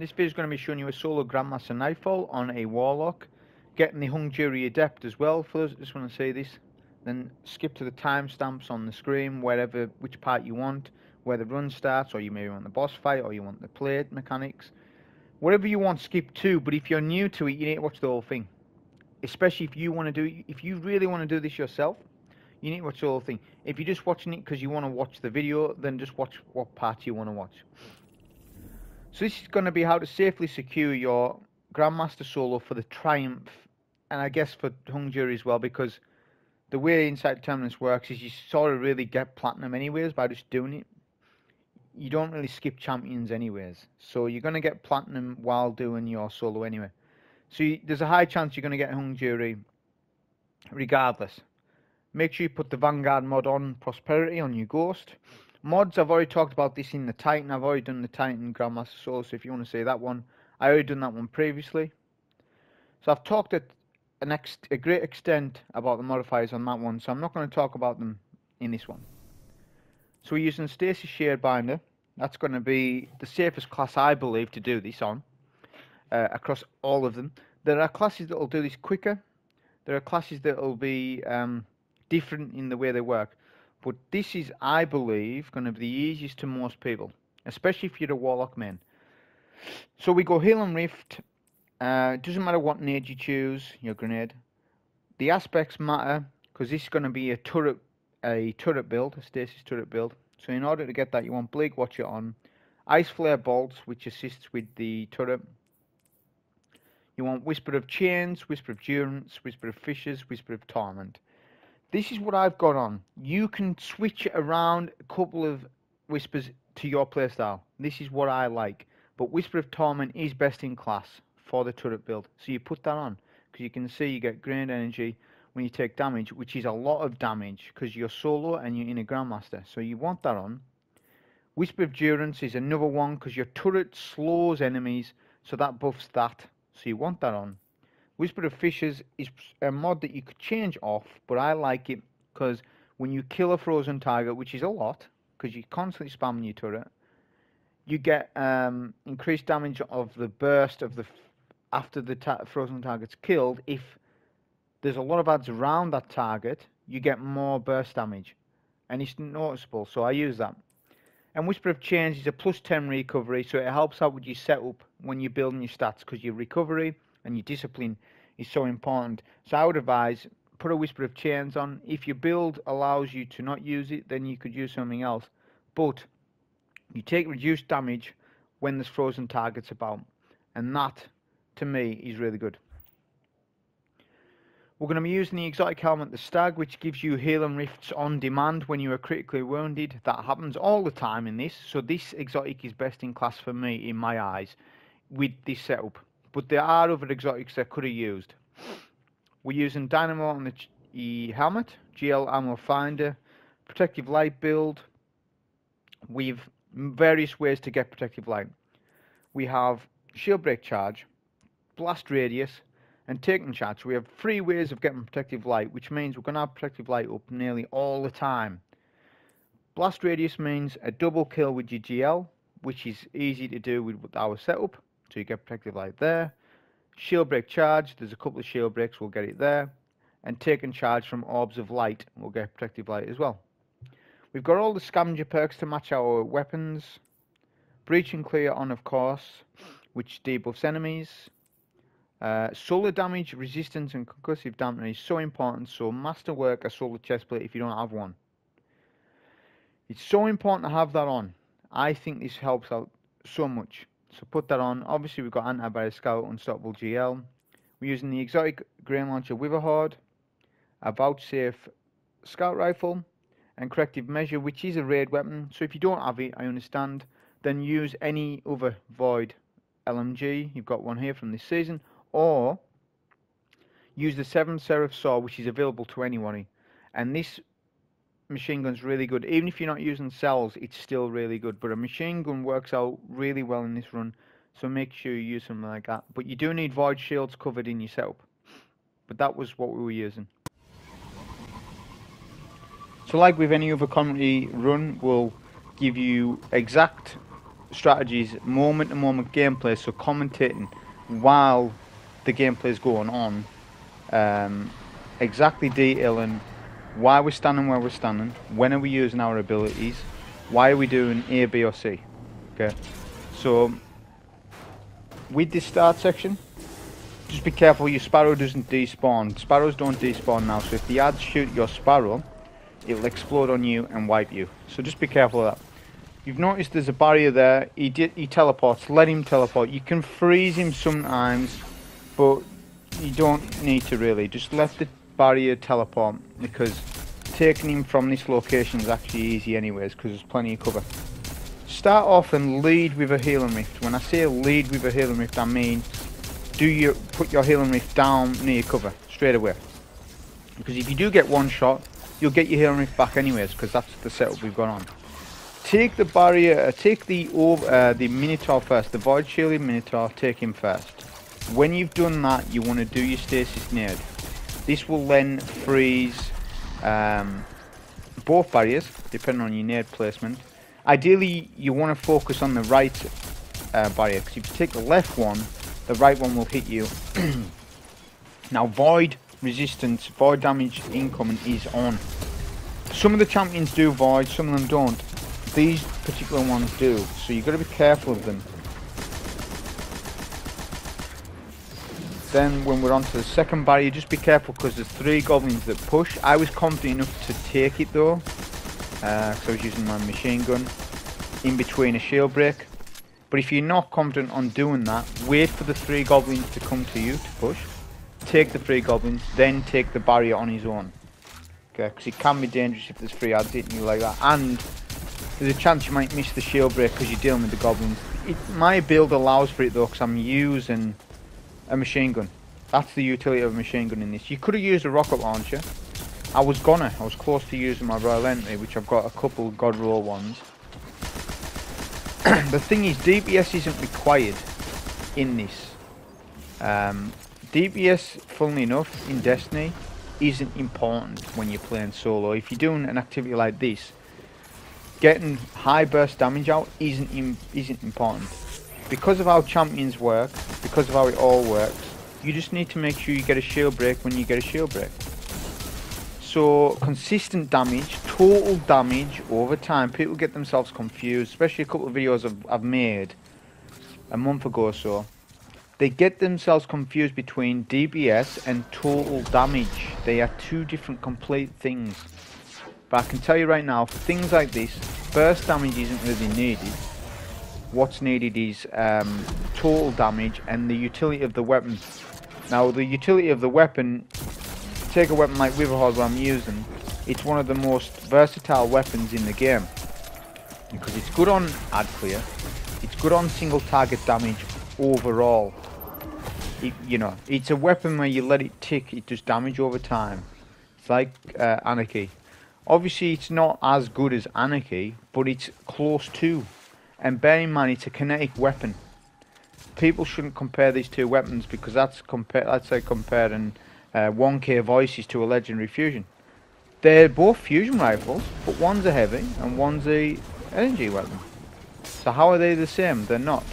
This bit is going to be showing you a solo Grandmaster Nightfall on a Warlock. Getting the Hung Jury Adept as well. For those that just want to see this, then skip to the timestamps on the screen, wherever, which part you want, where the run starts, or you maybe want the boss fight, or you want the plate mechanics. Whatever you want, skip to, but if you're new to it, you need to watch the whole thing. Especially if you want to do, if you really want to do this yourself, you need to watch the whole thing. If you're just watching it because you want to watch the video, then just watch what part you want to watch. So this is going to be how to safely secure your Grandmaster solo for the Triumph, and I guess for Hung Jury as well, because the way Insight Terminus works is you sort of really get Platinum anyways by just doing it. You don't really skip champions anyways, so you're going to get Platinum while doing your solo anyway. So there's a high chance you're going to get Hung Jury regardless. Make sure you put the Vanguard mod on Prosperity on your Ghost. Mods, I've already talked about this in the Titan. I've already done the Titan Grandmaster solo, so if you want to see that one, I already done that one previously. So I've talked at a great extent about the modifiers on that one, so I'm not going to talk about them in this one. So we're using Stasis Shadebinder. That's going to be the safest class, I believe, to do this on, across all of them. There are classes that will do this quicker. There are classes that will be different in the way they work. But this is, I believe, going to be the easiest to most people, especially if you're a Warlock main. So we go Heal and Rift. Doesn't matter what nade you choose, your grenade. The aspects matter, because this is going to be a turret build, a stasis turret build. So in order to get that, you want Bleak Watcher on. Ice Flare Bolts, which assists with the turret. You want Whisper of Chains, Whisper of Durance, Whisper of Fissures, Whisper of Torment. This is what I've got on. You can switch around a couple of whispers to your playstyle. This is what I like. But Whisper of Torment is best in class for the turret build. So you put that on, because you can see you get grand energy when you take damage, which is a lot of damage, because you're solo and you're in a Grandmaster. So you want that on. Whisper of Durance is another one, because your turret slows enemies, so that buffs that. So you want that on. Whisper of Fissures is a mod that you could change off, but I like it, because when you kill a frozen target, which is a lot, because you're constantly spamming your turret, you get increased damage of the burst of the after the frozen target's killed. If there's a lot of ads around that target, you get more burst damage, and it's noticeable. So I use that. And Whisper of Chains is a +10 recovery, so it helps out with your setup when you're building your stats, because your recovery and your discipline is so important. So I would advise put a Whisper of Chains on. If your build allows you to not use it, then you could use something else. But you take reduced damage when there's frozen targets about, and that, to me, is really good. We're going to be using the exotic helmet, the Stag, which gives you heal and rifts on demand when you are critically wounded. That happens all the time in this, so this exotic is best in class for me, in my eyes, with this setup. But there are other exotics I could have used. We're using Dynamo on the helmet, GL Ammo Finder, Protective Light build. We've various ways to get Protective Light. We have Shield Break Charge, Blast Radius, and Taking Charge. So we have three ways of getting Protective Light, which means we're going to have Protective Light up nearly all the time. Blast Radius means a double kill with your GL, which is easy to do with our setup, so you get Protective Light there. Shield Break Charge, there's a couple of Shield Breaks, we'll get it there. And Taking Charge from Orbs of Light, we'll get Protective Light as well. We've got all the scavenger perks to match our weapons. Breach and Clear on, of course, which debuffs enemies. Solar damage, resistance, and concussive dampening is so important, so masterwork a solar chestplate if you don't have one. It's so important to have that on. I think this helps out so much. So put that on. Obviously, we've got Anti-Barrier Scout, Unstoppable GL. We're using the exotic grain launcher Witherhoard, a Vouchsafe Scout Rifle, and Corrective Measure, which is a raid weapon, so if you don't have it, I understand, then use any other void LMG, you've got one here from this season, or use the 7 Seraph Sword, which is available to anybody, and this machine gun's really good. Even if you're not using cells, it's still really good, but a machine gun works out really well in this run, so make sure you use something like that, but you do need void shields covered in your setup, but that was what we were using. So like with any other commentary run, we'll give you exact strategies, moment to moment gameplay, so commentating while the gameplay is going on, exactly detailing why we're standing where we're standing, when are we using our abilities, why are we doing A, B or C. Okay, so with this start section, just be careful your sparrow doesn't despawn. Sparrows don't despawn now, so if the ads shoot your sparrow, it'll explode on you and wipe you, so just be careful of that. You've noticed there's a barrier there. He teleports. Let him teleport. You can freeze him sometimes, but you don't need to really. Just let the barrier teleport, because taking him from this location is actually easy anyways, because there's plenty of cover. Start off and lead with a healing rift. When I say lead with a healing rift, I mean put your healing rift down near your cover straight away, because if you do get one shot, you'll get your healing rift back anyways, because that's the setup we've got on. Take the barrier, take the Minotaur first, the Void Shielded Minotaur, take him first. When you've done that, you want to do your Stasis Nade. This will then freeze both barriers, depending on your nade placement. Ideally, you want to focus on the right barrier, because if you take the left one, the right one will hit you. Now, Void resistance, Void damage incoming is on. Some of the champions do Void, some of them don't. These particular ones do, so you've got to be careful of them. Then when we're on to the second barrier, just be careful, because there's three goblins that push. I was confident enough to take it though, because I was using my machine gun in between a shield break. But if you're not confident on doing that, wait for the three goblins to come to you to push. Take the three goblins, then take the barrier on his own. Okay, because it can be dangerous if there's three ads hitting you like that, and there's a chance you might miss the shield break because you're dealing with the goblins. My build allows for it though, because I'm using a machine gun. That's the utility of a machine gun in this. You could have used a rocket launcher. I was close to using my Royal Entry, which I've got a couple God Roll ones. The thing is, DPS isn't required in this. DPS, funnily enough, in Destiny, isn't important when you're playing solo. If you're doing an activity like this, getting high burst damage out isn't important. Because of how champions work, because of how it all works, you just need to make sure you get a shield break when you get a shield break. So consistent damage, total damage over time. People get themselves confused, especially a couple of videos I've made a month ago or so. They get themselves confused between DPS and total damage. They are two different complete things. But I can tell you right now, for things like this, burst damage isn't really needed. What's needed is total damage and the utility of the weapon. Now, the utility of the weapon, take a weapon like Witherhoard that I'm using, it's one of the most versatile weapons in the game. Because it's good on ad clear, it's good on single target damage overall. It's a weapon where you let it tick, it does damage over time. It's like Anarchy. Obviously, it's not as good as Anarchy, but it's close to. And bear in mind, it's a kinetic weapon. People shouldn't compare these two weapons, because that's like comparing 1k Voices to a legendary fusion. They're both fusion rifles, but one's a heavy and one's a energy weapon. So how are they the same? They're not.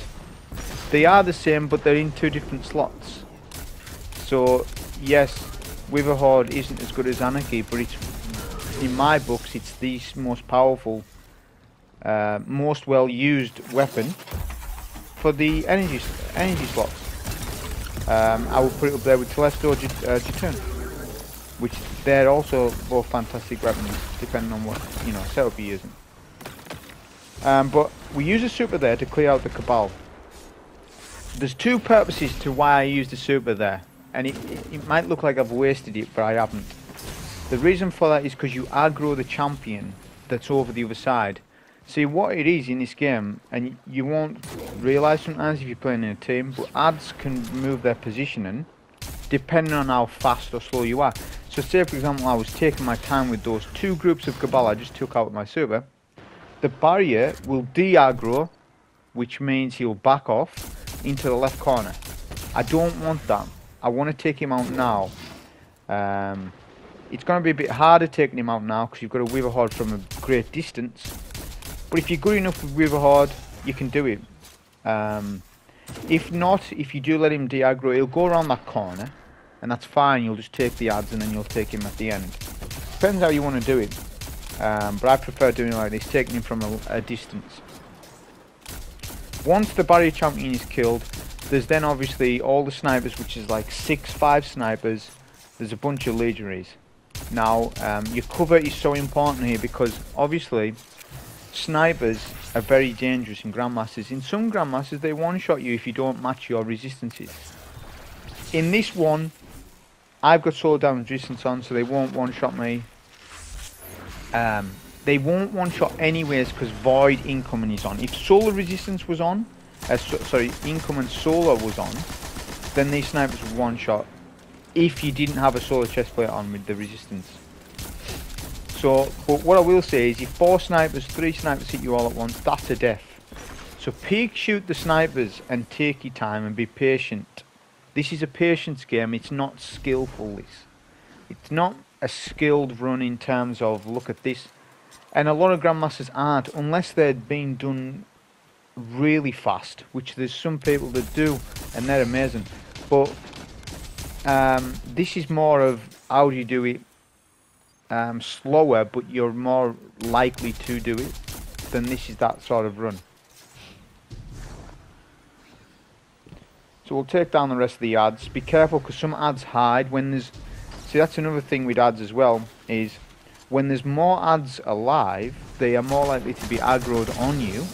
They are the same, but they're in two different slots. So yes, Witherhoard isn't as good as Anarchy, but it's, in my books, it's the most powerful, most well-used weapon for the energy slots. I will put it up there with Telesto, Jötunn, which they're also both fantastic weapons, depending on what setup you're using. But we use a super there to clear out the Cabal. There's two purposes to why I use the super there, and it might look like I've wasted it, but I haven't. The reason for that is because you aggro the champion that's over the other side. See what it is in this game, and you won't realise sometimes if you're playing in a team, but ads can move their positioning depending on how fast or slow you are. So say for example I was taking my time with those two groups of Cabal I just took out with my super. The barrier will de-aggro, which means he'll back off into the left corner. I don't want that. I want to take him out now. It's going to be a bit harder taking him out now because you've got a Witherhoard from a great distance. But if you're good enough with Witherhoard, you can do him. If not, if you do let him de-aggro, he'll go around that corner, and that's fine. You'll just take the ads and then you'll take him at the end. Depends how you want to do it. But I prefer doing it like this, taking him from a distance. Once the barrier champion is killed, there's then obviously all the snipers, which is like 5 snipers. There's a bunch of legionaries. Now, your cover is so important here because obviously snipers are very dangerous in Grandmasters. In some Grandmasters, they one-shot you if you don't match your resistances. In this one, I've got solar damage resistance on, so they won't one-shot me. They won't one-shot anyways because void incoming is on. If solar resistance was on, sorry, incoming solar was on, then these snipers would one-shot if you didn't have a solar chestplate on with the resistance. So, but what I will say is if 4 snipers, 3 snipers hit you all at once, that's a death. So peek shoot the snipers and take your time and be patient. This is a patience game, it's not skillful, this. It's not a skilled run in terms of look at this. And a lot of Grandmasters aren't, unless they're being done really fast, which there's some people that do, and they're amazing. But this is more of how do you do it. Slower, but you're more likely to do it than this is that sort of run. So we'll take down the rest of the ads. Be careful because some ads hide when there's... See, that's another thing with ads as well, is when there's more ads alive, they are more likely to be aggroed on you,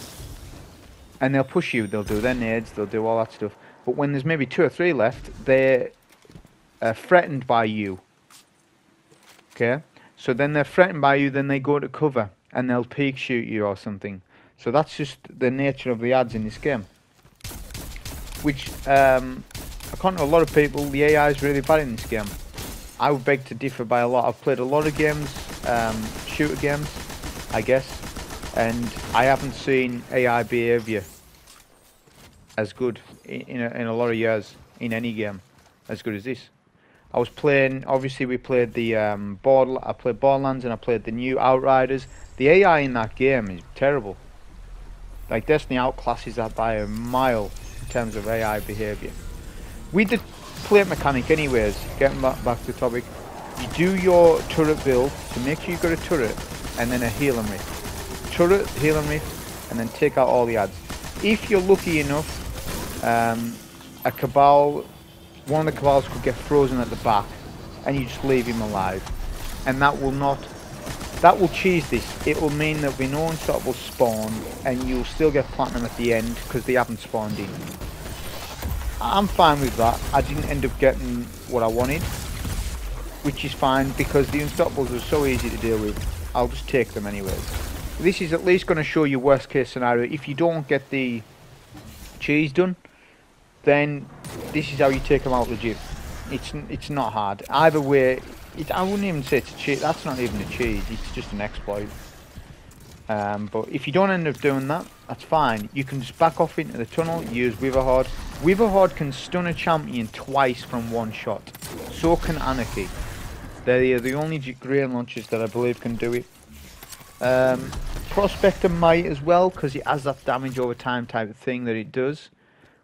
and they'll push you, they'll do their nades, they'll do all that stuff. But when there's maybe 2 or 3 left, they're threatened by you. Okay? So then they're threatened by you, then they go to cover, and they'll peek shoot you or something. So that's just the nature of the ads in this game. Which, according to a lot of people, the AI is really bad in this game. I would beg to differ by a lot. I've played a lot of games, shooter games, I guess, and I haven't seen AI behaviour as good in a lot of years in any game, as good as this. I was playing, obviously we played the I played Borderlands and I played the new Outriders. The AI in that game is terrible. Like Destiny outclasses that by a mile in terms of AI behaviour. With the plate mechanic anyways, getting back to the topic, you do your turret build, so make sure you've got a turret and then a heal and rift. Turret, heal and rift, and then take out all the adds. If you're lucky enough, a Cabal... one of the Cabals could get frozen at the back and you just leave him alive, and that will cheese this. It will mean that we know Unstoppable spawn and you'll still get Platinum at the end because they haven't spawned in. I'm fine with that. I didn't end up getting what I wanted, which is fine because the Unstoppables are so easy to deal with. I'll just take them anyways. This is at least going to show you worst case scenario. If you don't get the cheese done, then this is how you take them out legit. It's not hard. Either way, I wouldn't even say it's a cheat. That's not even a cheat. It's just an exploit. But if you don't end up doing that, that's fine. You can just back off into the tunnel, use Witherhoard. Witherhoard can stun a champion twice from one shot. So can Anarchy. They are the only grain launchers that I believe can do it. Prospector might as well, because it has that damage over time type of thing that it does.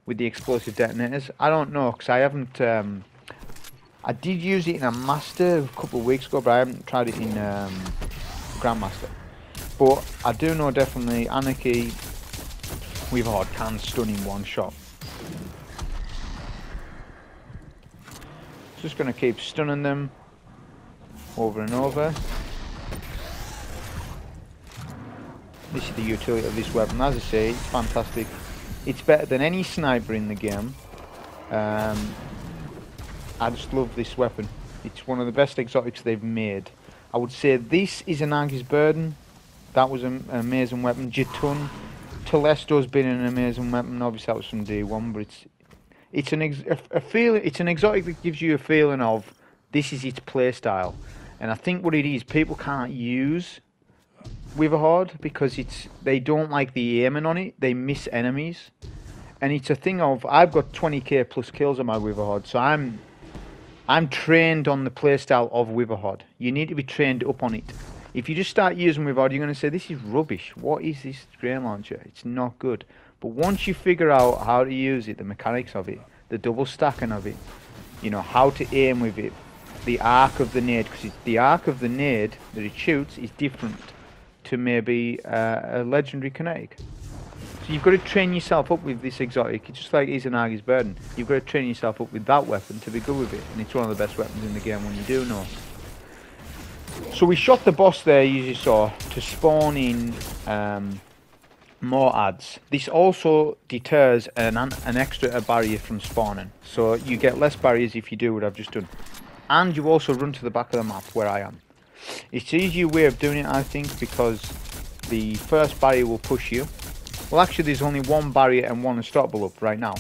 With the explosive detonators, I don't know because I haven't. I did use it in a master a couple of weeks ago, but I haven't tried it in Grandmaster. But I do know definitely Anarchy Witherhoard can stun in one shot. Just going to keep stunning them over and over. This is the utility of this weapon, as I say, it's fantastic. It's better than any sniper in the game. I just love this weapon. It's one of the best exotics they've made. I would say this is Anarchy's Burden. That was an amazing weapon. Jötunn. Telesto's been an amazing weapon. Obviously that was from day one, but it's an exotic that gives you a feeling of this is its playstyle. And I think what it is, people can't use Witherhoard because they don't like the aiming on it. They miss enemies, and it's a thing of I've got 20k plus kills on my Witherhoard, so I'm trained on the playstyle of Witherhoard. You need to be trained up on it. If you just start using Witherhoard, you're going to say, this is rubbish. What is this Grail Launcher? It's not good. But once you figure out how to use it, the mechanics of it, the double stacking of it, you know, how to aim with it, the arc of the nade, because the arc of the nade that it shoots is different to maybe a legendary kinetic. So you've got to train yourself up with this exotic. It's just like Izanagi's Burden. You've got to train yourself up with that weapon to be good with it. And it's one of the best weapons in the game when you do know. So we shot the boss there, as you saw, to spawn in more adds. This also deters an extra barrier from spawning. So you get less barriers if you do what I've just done. And you also run to the back of the map where I am. It's an easier way of doing it, I think, because the first barrier will push you. Well, actually, there's only one barrier and one unstoppable up right now.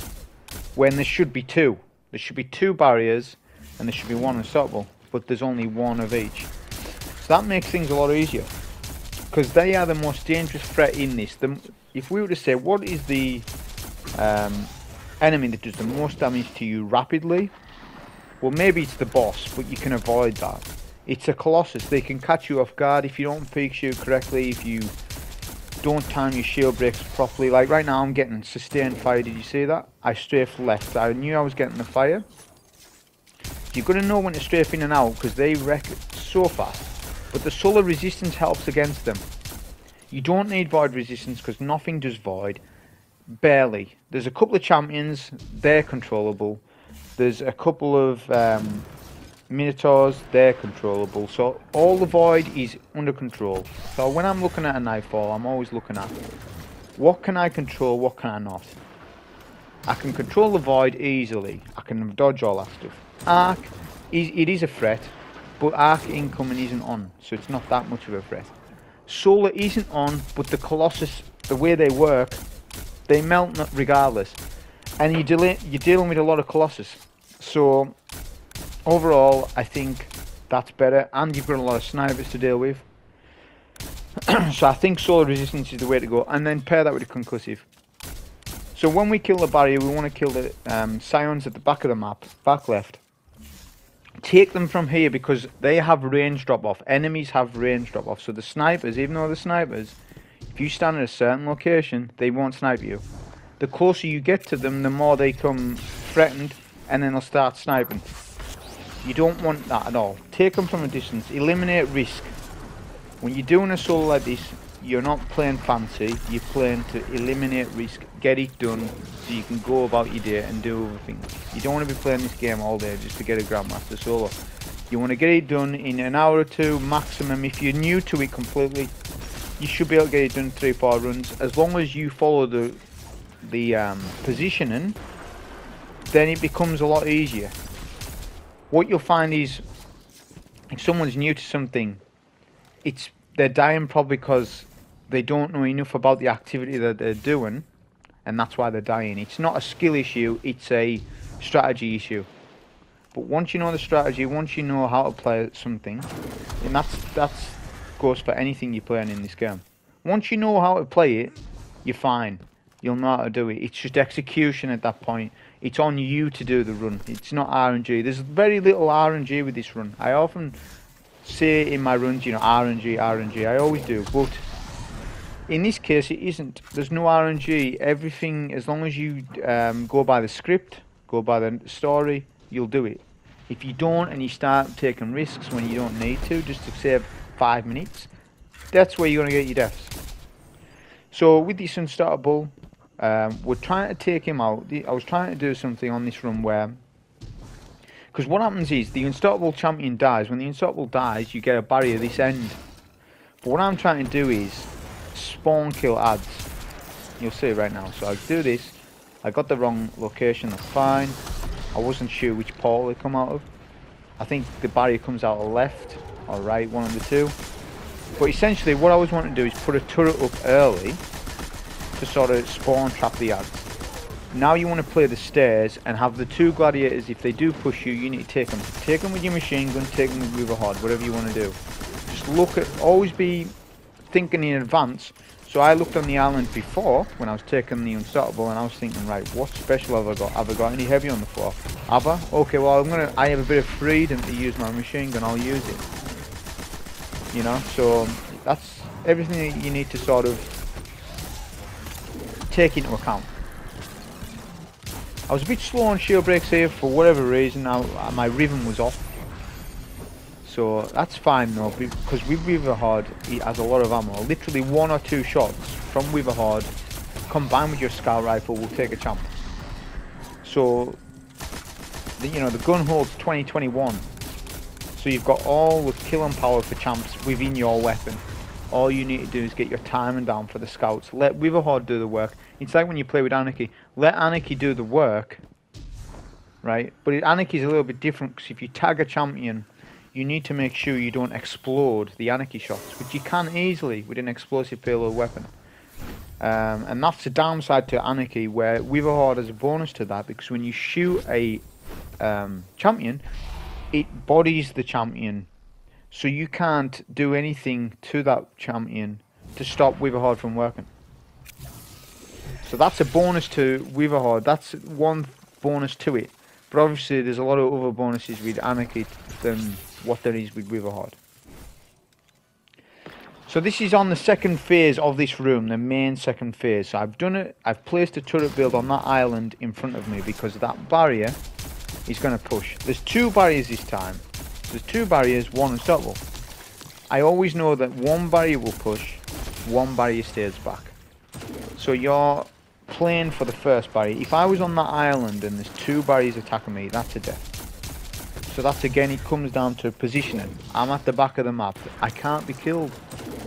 When there should be two. There should be two barriers and there should be one unstoppable. But there's only one of each. So that makes things a lot easier. Because they are the most dangerous threat in this. If we were to say, what is the enemy that does the most damage to you rapidly? Well, maybe it's the boss, but you can avoid that. It's a Colossus. They can catch you off guard if you don't peek shoot correctly, if you don't time your shield breaks properly. Like right now, I'm getting sustained fire. Did you see that? I strafed left. I knew I was getting the fire. You've got to know when to strafe in and out, because they wreck it so fast. But the solar resistance helps against them. You don't need void resistance, because nothing does void. Barely. There's a couple of champions. They're controllable. There's a couple of minotaurs. They're controllable. So all the void is under control. So when I'm looking at a Nightfall, I'm always looking at what can I control, what can I not. I can control the void easily. I can dodge all that stuff. Arc, it is a threat. But arc incoming isn't on, so it's not that much of a threat. Solar isn't on, but the Colossus, the way they work, they melt regardless. And you're dealing with a lot of Colossus. So, overall, I think that's better. And you've got a lot of snipers to deal with. So I think solar resistance is the way to go. And then pair that with a concussive. So when we kill the barrier, we want to kill the scions at the back of the map, back left. Take them from here, because they have range drop off. Enemies have range drop off. So the snipers, even though they're snipers, if you stand at a certain location, they won't snipe you. The closer you get to them, the more they come threatened, and then they'll start sniping. You don't want that at all. Take them from a distance. Eliminate risk. When you're doing a solo like this, you're not playing fancy. You're playing to eliminate risk. Get it done so you can go about your day and do other things. You don't want to be playing this game all day just to get a Grandmaster solo. You want to get it done in an hour or two maximum. If you're new to it completely, you should be able to get it done 3-4 runs. As long as you follow the positioning, then it becomes a lot easier. What you'll find is, if someone's new to something, they're dying probably because they don't know enough about the activity that they're doing, and that's why they're dying. It's not a skill issue, it's a strategy issue. But once you know the strategy, once you know how to play something, and that's goes for anything you're playing in this game. Once you know how to play it, you're fine. You'll know how to do it. It's just execution at that point. It's on you to do the run. It's not RNG. There's very little RNG with this run. I often say in my runs, you know, RNG. I always do, but in this case, it isn't. There's no RNG. Everything, as long as you go by the script, go by the story, you'll do it. If you don't and you start taking risks when you don't need to, just to save 5 minutes, that's where you're going to get your deaths. So with this unstoppable, we're trying to take him out. I was trying to do something on this run where, because what happens is the unstoppable champion dies. When the unstoppable dies, you get a barrier this end. But what I'm trying to do is spawn kill adds. You'll see right now. So I do this. I got the wrong location. That's fine. I wasn't sure which portal it come out of. I think the barrier comes out of left or right, one of the two. But essentially what I always want to do is put a turret up early to sort of spawn trap the adds. Now you want to play the stairs and have the two gladiators. If they do push you, you need to take them. Take them with your machine gun, take them with Witherhoard, whatever you want to do. Just look at, always be thinking in advance. So I looked on the island before when I was taking the unstoppable, and I was thinking, right, what special have I got? Have I got any heavy on the floor? Have I? Okay, well I have a bit of freedom to use my machine gun, I'll use it. you know. So that's everything that you need to sort of take into account. I was a bit slow on shield breaks here for whatever reason. My rhythm was off, so that's fine though, because with Witherhoard he has a lot of ammo. Literally one or two shots from Witherhoard combined with your scout rifle will take a chance. So you know the gun holds 20-21, so you've got all the killing power for champs within your weapon. All you need to do is get your timing down for the scouts. Let Witherhoard do the work. It's like when you play with Anarchy. Let Anarchy do the work, right? But Anarchy's a little bit different, because if you tag a champion, you need to make sure you don't explode the Anarchy shots, which you can easily with an explosive payload weapon. And that's the downside to Anarchy, where Witherhoard has a bonus to that, because when you shoot a champion, it bodies the champion. So you can't do anything to that champion to stop Witherhoard from working. So that's a bonus to Witherhoard. That's one bonus to it. But obviously there's a lot of other bonuses with Anarchy than what there is with Witherhoard. So this is on the second phase of this room, the main second phase. So I've done it. I've placed a turret build on that island in front of me because that barrier is going to push. There's two barriers this time. There's two barriers, one unstoppable. I always know that one barrier will push, one barrier stays back. So you're playing for the first barrier. If I was on that island and there's two barriers attacking me, that's a death. So that's again, it comes down to positioning. I'm at the back of the map. I can't be killed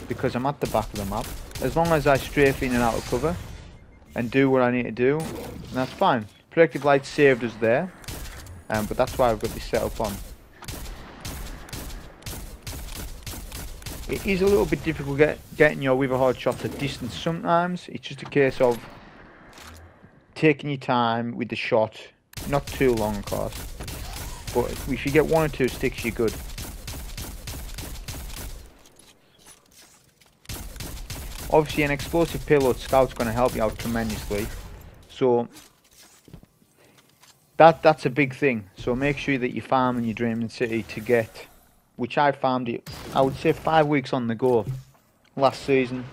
because I'm at the back of the map. As long as I strafe in and out of cover and do what I need to do, that's fine. Protective Light saved us there, but that's why I've got this set up on. It is a little bit difficult getting your Witherhoard shots at distance sometimes. It's just a case of taking your time with the shot. Not too long, of course. But if you get one or two sticks, you're good. Obviously, an explosive payload scout's going to help you out tremendously. So, that's a big thing. So make sure that you farm and you dream in the city to get... which I farmed it, I would say, 5 weeks on the go last season,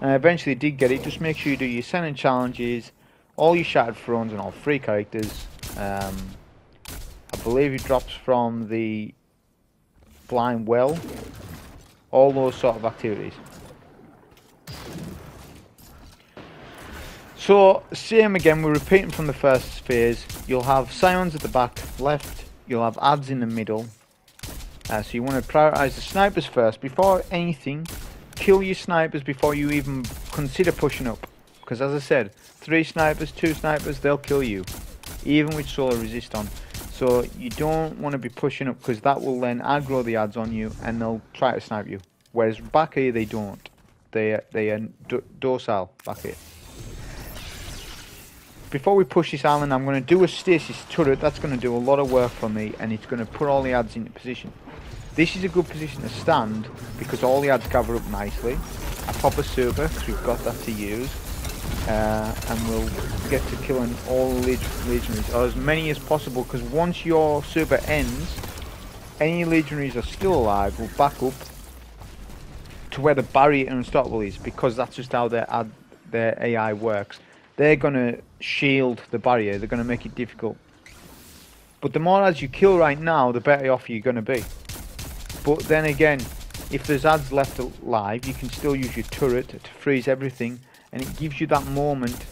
and I eventually did get it. Just make sure you do your sending challenges, all your Shattered Thrones and all free characters. I believe it drops from the Blind Well, all those sort of activities. So same again, we're repeating from the first phase. You'll have Scions at the back left, you'll have Ads in the middle. So you want to prioritize the snipers first. Before anything, kill your snipers before you even consider pushing up. Because as I said, 3 snipers, 2 snipers, they'll kill you. Even with solar resist on. So you don't want to be pushing up, because that will then aggro the ads on you and they'll try to snipe you. Whereas back here they don't. They are docile back here. Before we push this island, I'm going to do a stasis turret. That's going to do a lot of work for me, and it's going to put all the ads into position. This is a good position to stand because all the ads cover up nicely. I pop a super because we've got that to use, and we'll get to killing all legionaries, or as many as possible, because once your super ends, any legionaries are still alive will back up to where the barrier and unstoppable is, because that's just how their AI works. They're going to shield the barrier, they're going to make it difficult. But the more ads you kill right now, the better off you're going to be. But then again, if there's ads left alive, you can still use your turret to freeze everything, and it gives you that moment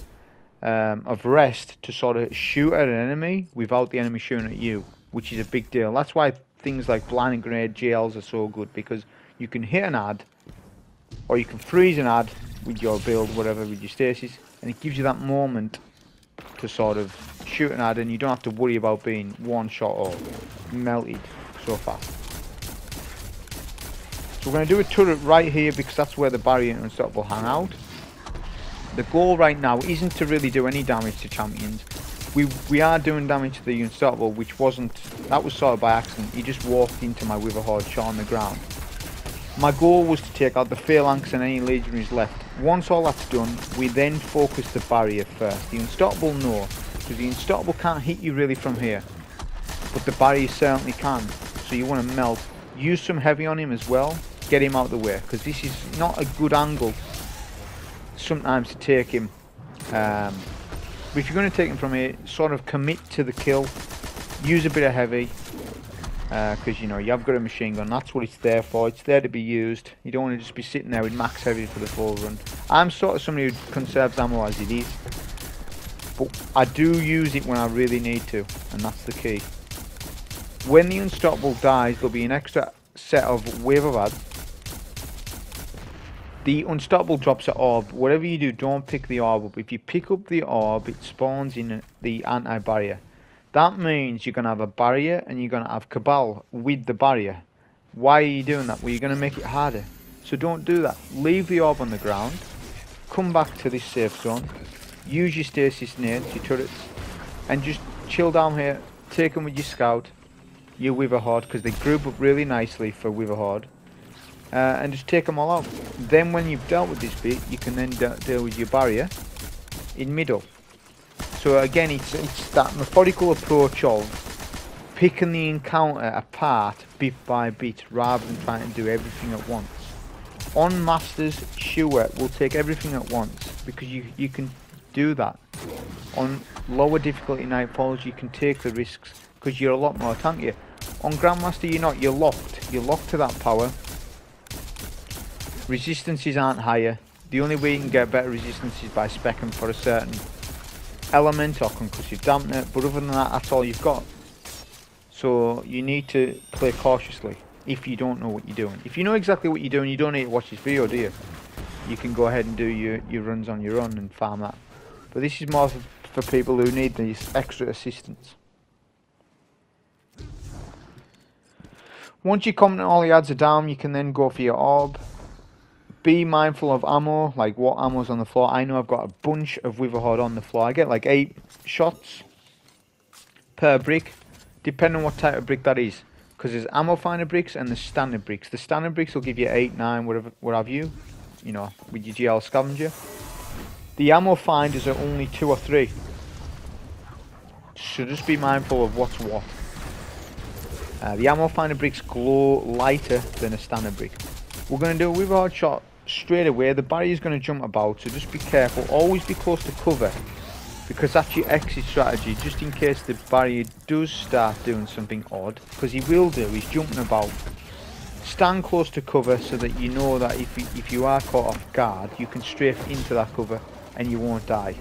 of rest to sort of shoot at an enemy without the enemy shooting at you, which is a big deal. That's why things like blind and grenade GLs are so good, because you can hit an ad, or you can freeze an ad with your build, whatever, with your stasis, and it gives you that moment to sort of shoot an ad, and you don't have to worry about being one shot or melted so fast. So we're going to do a turret right here, because that's where the barrier and unstoppable hang out. The goal right now isn't to really do any damage to champions. We are doing damage to the unstoppable, which wasn't, that was sort of by accident. He just walked into my Witherhoard shot on the ground. My goal was to take out the phalanx and any legionaries left. Once all that's done, we then focus the barrier first. The unstoppable, no, because the unstoppable can't hit you really from here, but the barrier certainly can. So you want to melt. Use some heavy on him as well, get him out of the way, because this is not a good angle sometimes to take him. But if you're going to take him from here, sort of commit to the kill, use a bit of heavy, because you know you have got a machine gun. That's what it's there for. It's there to be used. You don't want to just be sitting there with max heavy for the full run. I'm sort of somebody who conserves ammo as it is, but I do use it when I really need to, and that's the key. When the Unstoppable dies, there'll be an extra set of wave of ads. The Unstoppable drops an orb. Whatever you do, don't pick the orb up. If you pick up the orb, it spawns in the anti-barrier. That means you're going to have a barrier and you're going to have Cabal with the barrier. Why are you doing that? Well, you're going to make it harder. So don't do that. Leave the orb on the ground. Come back to this safe zone. Use your stasis nades, your turrets, and just chill down here. Take them with your scout, your Witherhoard, because they group up really nicely for Witherhoard. And just take them all out. Then when you've dealt with this bit, you can then deal with your barrier in middle. So again, it's that methodical approach of picking the encounter apart bit by bit rather than trying to do everything at once. On Masters, sure, we'll take everything at once because you can do that. On lower difficulty Nightfalls, you can take the risks because you're a lot more tankier. On Grandmaster, you're not. You're locked. You're locked to that power. Resistances aren't higher. The only way you can get better resistance is by speccing for a certain element or concussive dampener, but other than that, that's all you've got. So you need to play cautiously if you don't know what you're doing. If you know exactly what you're doing, you don't need to watch this video, do you? You can go ahead and do your runs on your own and farm that. But this is more for people who need this extra assistance. Once you comment and all the ads are down, you can then go for your orb. Be mindful of ammo, like what ammo's on the floor. I know I've got a bunch of Witherhoard on the floor. I get like 8 shots per brick, depending on what type of brick that is. Because there's ammo finder bricks and the standard bricks. The standard bricks will give you 8, 9, whatever, what have you, you know, with your GL scavenger. The ammo finders are only 2 or 3. So just be mindful of what's what. The ammo finder bricks glow lighter than a standard brick. We're going to do a Witherhoard shot straight away. The barrier's going to jump about, so just be careful. Always be close to cover, because that's your exit strategy, just in case the barrier does start doing something odd, because he will do. He's jumping about. Stand close to cover so that you know that if you are caught off guard, you can strafe into that cover and you won't die,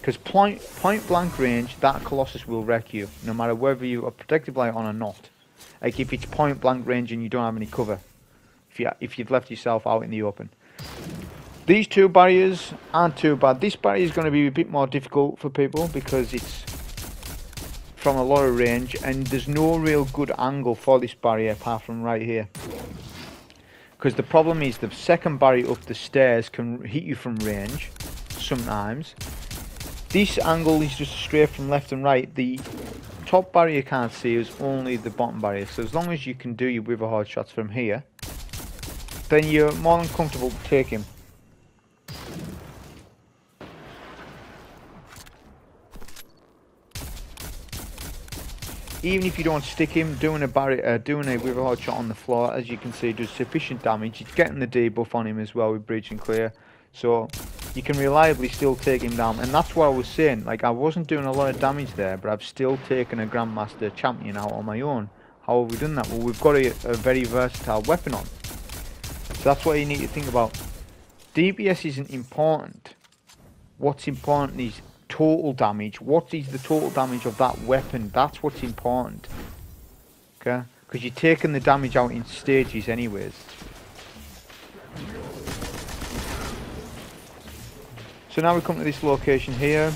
because point blank range, that Colossus will wreck you no matter whether you are protective light on or not. Like if it's point blank range and you don't have any cover, if you've left yourself out in the open. These two barriers aren't too bad. This barrier is going to be a bit more difficult for people because it's from a lot of range and there's no real good angle for this barrier apart from right here. Because the problem is the second barrier up the stairs can hit you from range sometimes. This angle is just straight from left and right. The top barrier can't see us, only the bottom barrier. So as long as you can do your Witherhoard shots from here, then you're more than comfortable to take him. Even if you don't stick him, doing a Witherhoard shot on the floor, as you can see, does sufficient damage. It's getting the debuff on him as well with Breach and Clear, so you can reliably still take him down. And that's what I was saying. Like I wasn't doing a lot of damage there, but I've still taken a Grandmaster champion out on my own. How have we done that? Well, we've got a very versatile weapon on. So that's what you need to think about. DPS isn't important. What's important is total damage. What is the total damage of that weapon? That's what's important. Okay? Because you're taking the damage out in stages anyways. So now we come to this location here.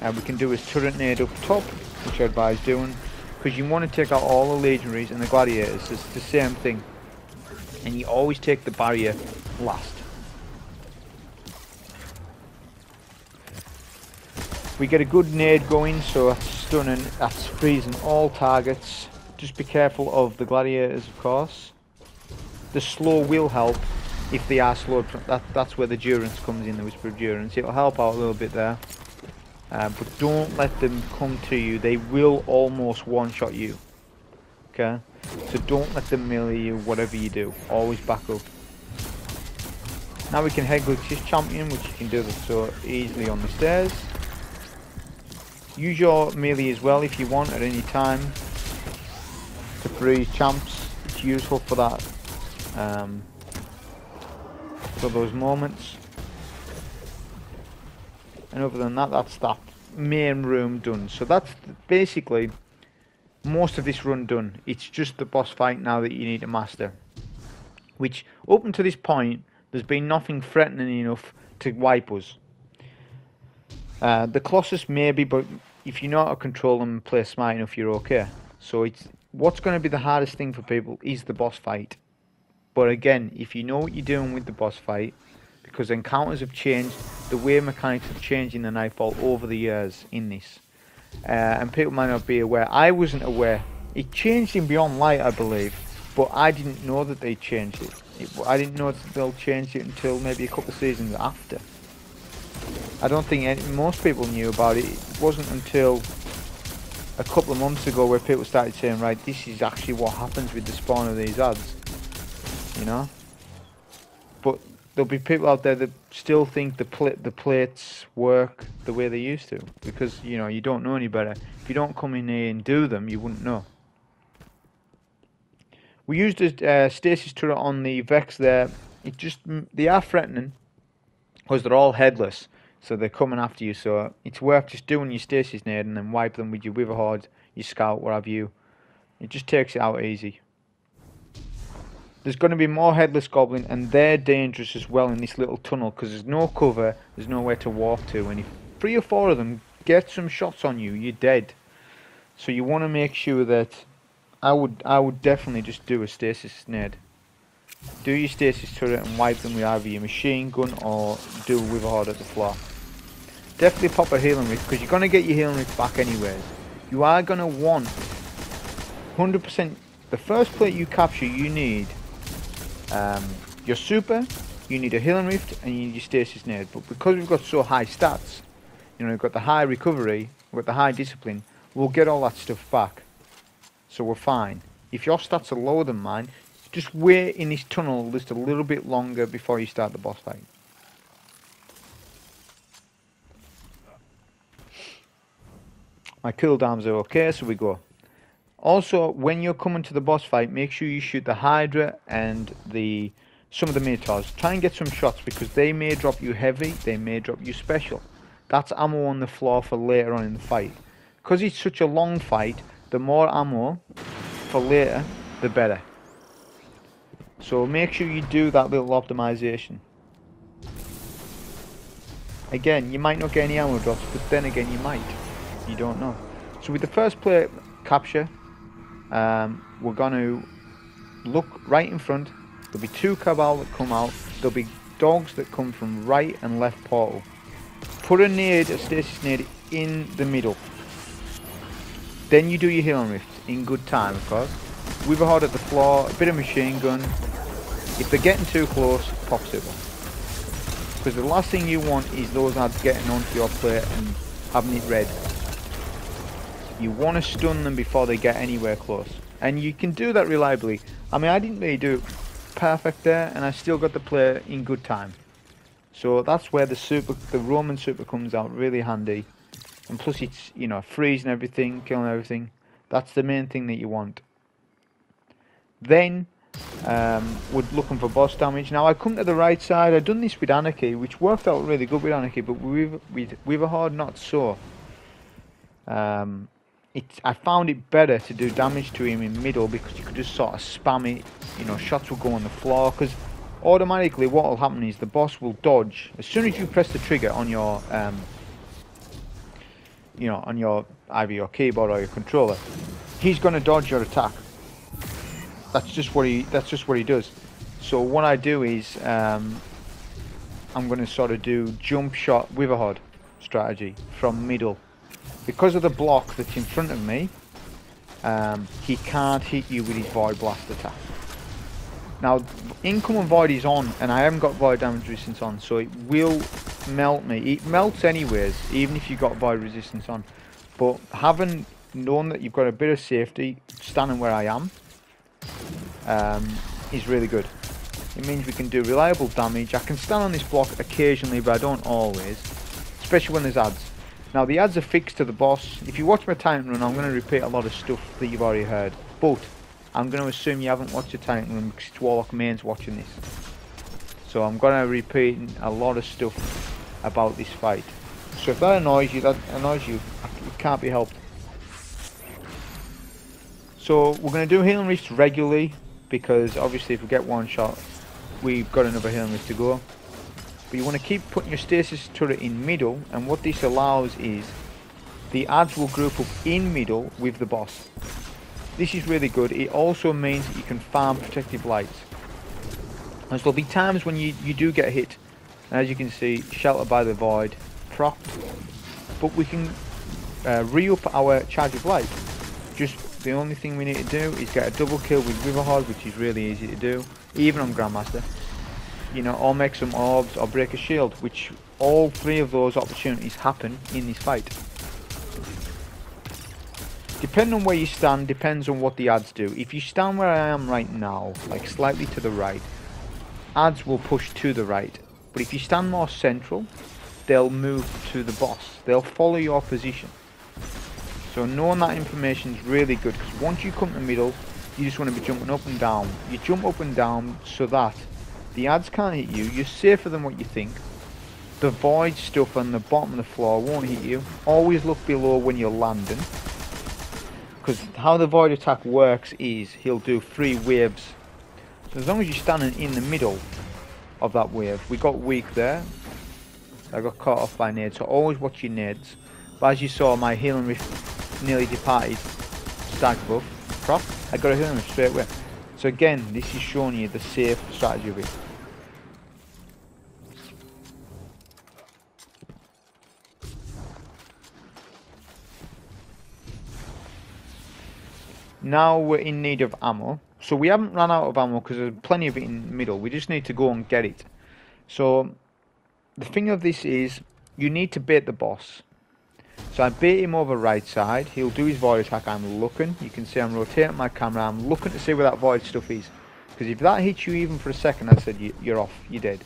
And we can do a turret nade up top, which I advise doing. Because you want to take out all the legionaries and the gladiators. It's the same thing. And you always take the barrier last. We get a good nade going, so that's stunning. That's freezing all targets. Just be careful of the gladiators, of course. The slow will help if they are slowed. That's where the durance comes in, the Whisper of Durance. It'll help out a little bit there. But don't let them come to you. They will almost one-shot you. Okay? So don't let them melee you, whatever you do. Always back up. Now we can head glitch his champion, which you can do that so easily on the stairs. Use your melee as well if you want at any time to freeze champs. It's useful for that, for those moments. And other than that, that's that main room done. So that's basically most of this run done. It's just the boss fight now that you need to master, which up until this point there's been nothing threatening enough to wipe us. The Colossus maybe, but if you know how to control them and play smart enough, you're okay. So it's what's going to be the hardest thing for people is the boss fight. But again, if you know what you're doing with the boss fight, because encounters have changed, the way mechanics have changed in the Nightfall over the years in this. And people might not be aware. I wasn't aware. It changed in Beyond Light, I believe, but I didn't know that they changed it. I didn't know they'll change it until maybe a couple of seasons after. I don't think most people knew about it. It wasn't until a couple of months ago where people started saying, right, this is actually what happens with the spawn of these ads, you know. But there'll be people out there that still think the plates work the way they used to, because, you know, you don't know any better. If you don't come in here and do them, you wouldn't know. We used a stasis turret on the Vex there. It just, they are threatening because they're all headless, so they're coming after you. So it's worth just doing your stasis nade and then wipe them with your Witherhoard, your Scout, what have you. It just takes it out easy. There's going to be more headless goblin, and they're dangerous as well in this little tunnel because there's no cover, there's nowhere to walk to, and if 3 or 4 of them get some shots on you, you're dead. So you want to make sure that. I would definitely just do a stasis nade. Do your stasis turret and wipe them with either your machine gun or do a Witherhoard at the floor. Definitely pop a healing wreath, because you're going to get your healing wreath back anyways. You are going to want 100%. The first plate you capture, you need your super, you need a healing wreath, and you need your stasis nade. But because we've got so high stats, you know, we've got the high recovery, we've got the high discipline, we'll get all that stuff back. So we're fine. If your stats are lower than mine, just wait in this tunnel just a little bit longer before you start the boss fight. My cooldowns are okay, so we go. Also, when you're coming to the boss fight, make sure you shoot the Hydra and some of the Minotaurs. Try and get some shots, because they may drop you heavy, they may drop you special. That's ammo on the floor for later on in the fight. Because it's such a long fight, the more ammo for later, the better. So make sure you do that little optimization. Again, you might not get any ammo drops, but then again you might. You don't know. So with the first plate capture, we're going to look right in front. There'll be 2 Cabal that come out. There'll be dogs that come from right and left portal. Put a nade, a stasis nade, in the middle. Then you do your healing rift in good time, of course. Witherhoard at the floor, a bit of machine gun. If they're getting too close, pop super. Because the last thing you want is those ads getting onto your plate and having it red. You want to stun them before they get anywhere close. And you can do that reliably. I mean, I didn't really do it perfect there, and I still got the plate in good time. So that's where the Roman super comes out really handy. And plus it's, you know, freezing everything, killing everything. That's the main thing that you want. Then, we're looking for boss damage. Now I come to the right side. I've done this with Anarchy, which worked out really good with Anarchy, but with Witherhoard, not so. I found it better to do damage to him in middle, because you could just sort of spam it. You know, shots will go on the floor, because automatically what will happen is the boss will dodge. As soon as you press the trigger on your... you know, on your either your keyboard or your controller, he's going to dodge your attack. That's just what he does. So what I do is I'm going to sort of do jump shot Witherhoard strategy from middle, because of the block that's in front of me. He can't hit you with his void blast attack. Now incoming void is on, and I haven't got void damage resistance on, so it will melt me. It melts anyways, even if you've got void resistance on. But having known that you've got a bit of safety, standing where I am, is really good. It means we can do reliable damage. I can stand on this block occasionally, but I don't always, especially when there's ads. Now the ads are fixed to the boss. If you watch my Titan run, I'm going to repeat a lot of stuff that you've already heard, but I'm going to assume you haven't watched the Titan run because it's Warlock Main's watching this. So I'm going to repeat a lot of stuff about this fight. So if that annoys you, it can't be helped. So we're going to do healing rifts regularly, because obviously if we get one shot, we've got another healing rift to go. But you want to keep putting your stasis turret in middle, and what this allows is the adds will group up in middle with the boss. This is really good. It also means that you can farm protective lights. And so there'll be times when you do get hit, and as you can see, sheltered by the void, propped, but we can re-up our charge of light. Just the only thing we need to do is get a double kill with Witherhoard, which is really easy to do, even on Grandmaster, you know, or make some orbs or break a shield, which all three of those opportunities happen in this fight. Depending on where you stand, depends on what the adds do. If you stand where I am right now, like slightly to the right, adds will push to the right, but if you stand more central, they'll move to the boss. They'll follow your position. So knowing that information is really good, because once you come to the middle, you just want to be jumping up and down. You jump up and down so that the adds can't hit you. You're safer than what you think. The void stuff on the bottom of the floor won't hit you. Always look below when you're landing, because how the void attack works is he'll do three waves. So as long as you're standing in the middle of that wave, we got weak there. I got caught off by nades, so always watch your nades. But as you saw, my healing rift nearly departed stag buff prop. I got a healing rift straight away. So again, this is showing you the safe strategy of it. Now we're in need of ammo. So we haven't run out of ammo because there's plenty of it in the middle. We just need to go and get it. So the thing of this is, you need to bait the boss. So I bait him over right side, he'll do his void attack, I'm looking, you can see I'm rotating my camera, I'm looking to see where that void stuff is. Because if that hits you even for a second, I said, you're off, you're dead.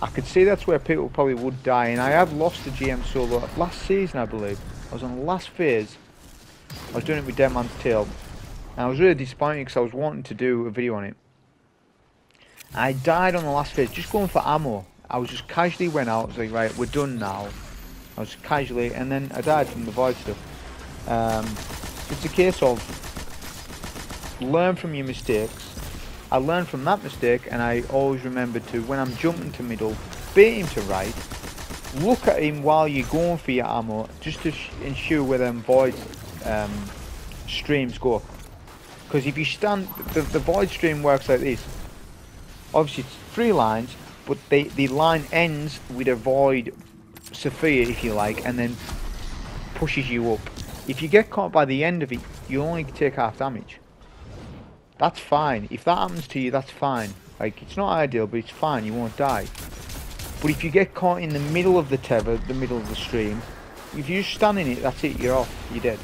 I could see that's where people probably would die, and I have lost the GM solo last season, I believe. I was on the last phase, I was doing it with Dead Man's Tail, and I was really disappointed because I was wanting to do a video on it. I died on the last phase, just going for ammo. I was just casually went out, I was like, right, we're done now. I was casually, and then I died from the void stuff. It's a case of learn from your mistakes. I learned from that mistake, and I always remember to, when I'm jumping to middle, bait him to right, look at him while you're going for your ammo, just to ensure where them void streams go. Because if you stand, the void stream works like this. Obviously it's three lines, but the line ends with a void sphere, if you like, and then pushes you up. If you get caught by the end of it, you only take half damage. That's fine. If that happens to you, that's fine. Like, it's not ideal, but it's fine. You won't die. But if you get caught in the middle of the tether, the middle of the stream, if you stand in it, that's it. You're off. You're dead.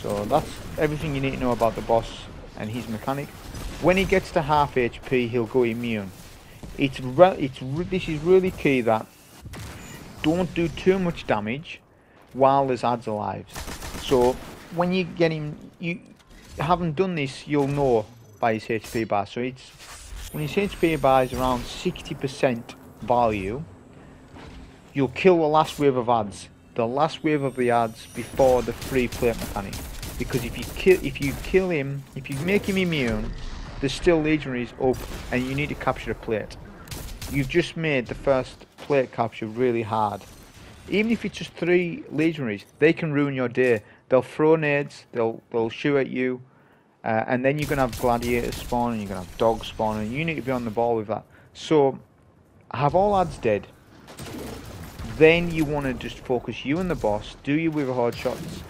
So that's everything you need to know about the boss and his mechanic. When he gets to half HP, he'll go immune. This is really key, that don't do too much damage while there's adds alive. So when you get him, you haven't done this, you'll know by his HP bar. So it's when his HP bar is around 60% value, you'll kill the last wave of adds. The last wave of the adds before the free plate mechanic. Because if you kill him, if you make him immune, there's still legionaries up, and you need to capture a plate. You've just made the first plate capture really hard. Even if it's just three legionaries, they can ruin your day. They'll throw nades, they'll shoot at you, and then you're going to have gladiators spawn, and you're going to have dogs spawn, and you need to be on the ball with that. So, have all adds dead. Then you want to just focus you and the boss, do your Witherhoard shots,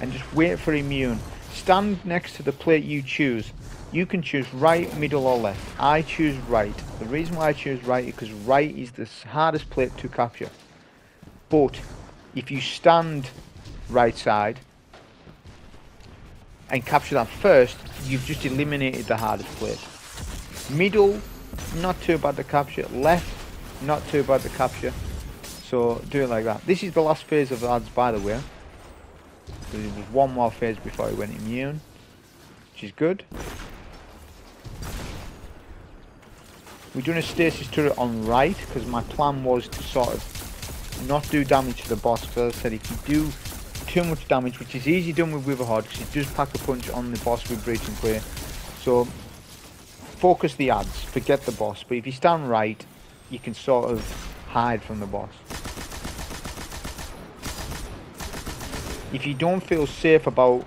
and just wait for immune. Stand next to the plate you choose. You can choose right, middle or left. I choose right. The reason why I choose right is because right is the hardest plate to capture. But if you stand right side, and capture that first, you've just eliminated the hardest place. Middle, not too bad to capture. Left, not too bad to capture. So do it like that. This is the last phase of the ads, by the way. There was one more phase before he went immune, which is good. We're doing a stasis turret on right, because my plan was to sort of not do damage to the boss, because I said if you do too much damage, which is easy done with Witherhoard, because it does pack a punch on the boss with Breach and Clear. So focus the ads, forget the boss, but if you stand right, you can sort of hide from the boss. If you don't feel safe about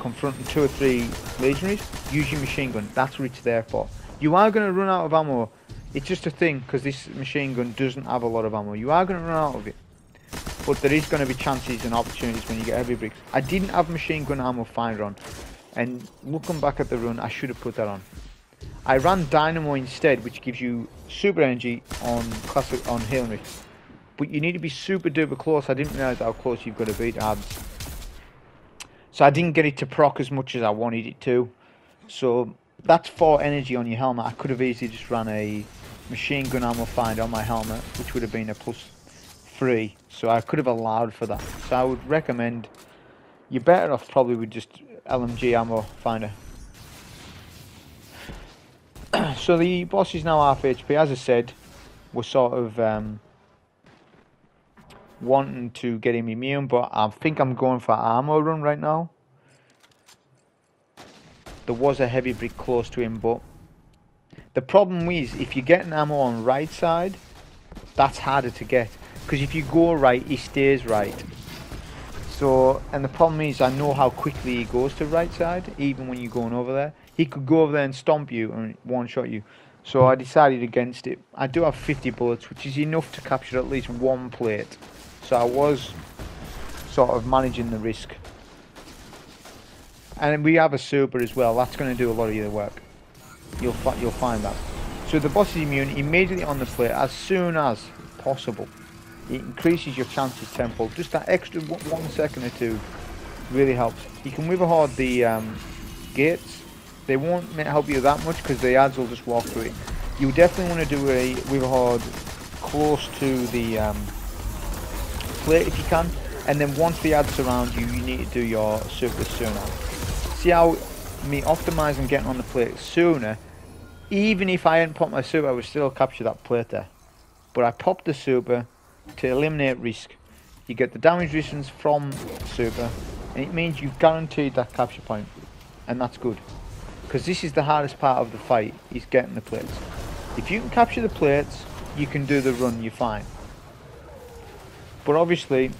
confronting 2 or 3 legionaries, use your machine gun. That's what it's there for. You are going to run out of ammo. It's just a thing, because this machine gun doesn't have a lot of ammo. You are going to run out of it. But there is going to be chances and opportunities when you get heavy bricks. I didn't have machine gun ammo finder on. And looking back at the run, I should have put that on. I ran Dynamo instead, which gives you super energy on classic, on Hail Mary. But you need to be super duper close. I didn't realise how close you've got to beat abs. So I didn't get it to proc as much as I wanted it to. So that's 4 energy on your helmet. I could have easily just ran a machine gun ammo find on my helmet, which would have been a +3. So I could have allowed for that. So I would recommend you're better off probably with just LMG ammo finder. So the boss is now half HP. As I said, we're sort of wanting to get him immune, but I think I'm going for armor run right now. There was a heavy brick close to him, but the problem is if you get an ammo on right side, that's harder to get, because if you go right, he stays right. So, and the problem is I know how quickly he goes to right side, even when you're going over there. He could go over there and stomp you and one-shot you. So I decided against it. I do have 50 bullets, which is enough to capture at least 1 plate. So I was sort of managing the risk. And we have a super as well. That's going to do a lot of your work. You'll find that. So the boss is immune immediately on the plate as soon as possible. It increases your chances tempo. Just that extra 1 second or 2 really helps. You can Witherhoard the gates. They won't help you that much because the ads will just walk through it. You definitely want to do a Witherhoard close to the plate if you can. And then once the ads surround you, you need to do your circuit sooner. See how me optimising getting on the plate sooner, even if I hadn't popped my super, I would still capture that plate there. But I popped the super to eliminate risk. You get the damage resistance from super, and it means you've guaranteed that capture point, and that's good. Because this is the hardest part of the fight, is getting the plates. If you can capture the plates, you can do the run, you're fine. But obviously,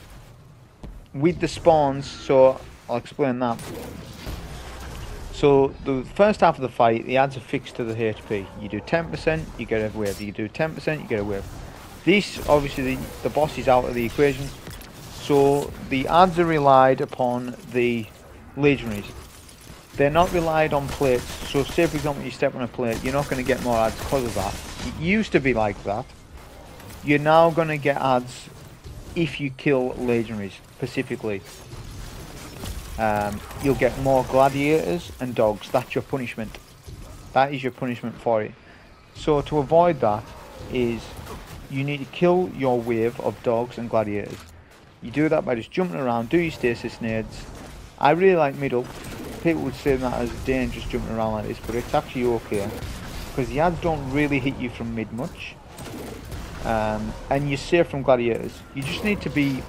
with the spawns, so I'll explain that. So the first half of the fight, the adds are fixed to the HP. You do 10%, you get a wave. You do 10%, you get a wave. This, obviously, the boss is out of the equation. So the adds are relied upon the legionaries. They're not relied on plates, so say for example you step on a plate, you're not going to get more ads because of that. It used to be like that. You're now going to get ads if you kill legionaries, specifically. You'll get more gladiators and dogs. That's your punishment. That is your punishment for it. So to avoid that is you need to kill your wave of dogs and gladiators. You do that by just jumping around, do your stasis nades. I really like middle. People would say that as dangerous jumping around like this, but it's actually okay because the ads don't really hit you from mid much, and you're safe from gladiators. You just need to be